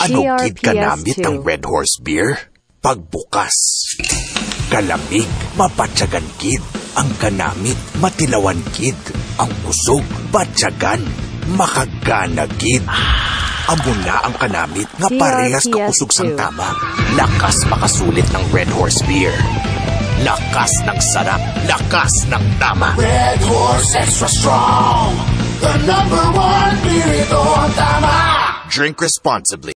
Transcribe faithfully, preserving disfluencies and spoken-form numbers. Sinukid ka namit ang Red Horse Beer? Pagbukas, kalamig, mapatsagan kid. Ang kanamit, matilawan kid. Ang kusog, batsagan, makagana kid. Amo na ang kanamit nga parehas kakusog sang tama. Lakas makasulit ng Red Horse Beer. Lakas ng sarap, lakas ng tama. Red Horse Extra Strong, the number one beer ito ang tama. Drink responsibly.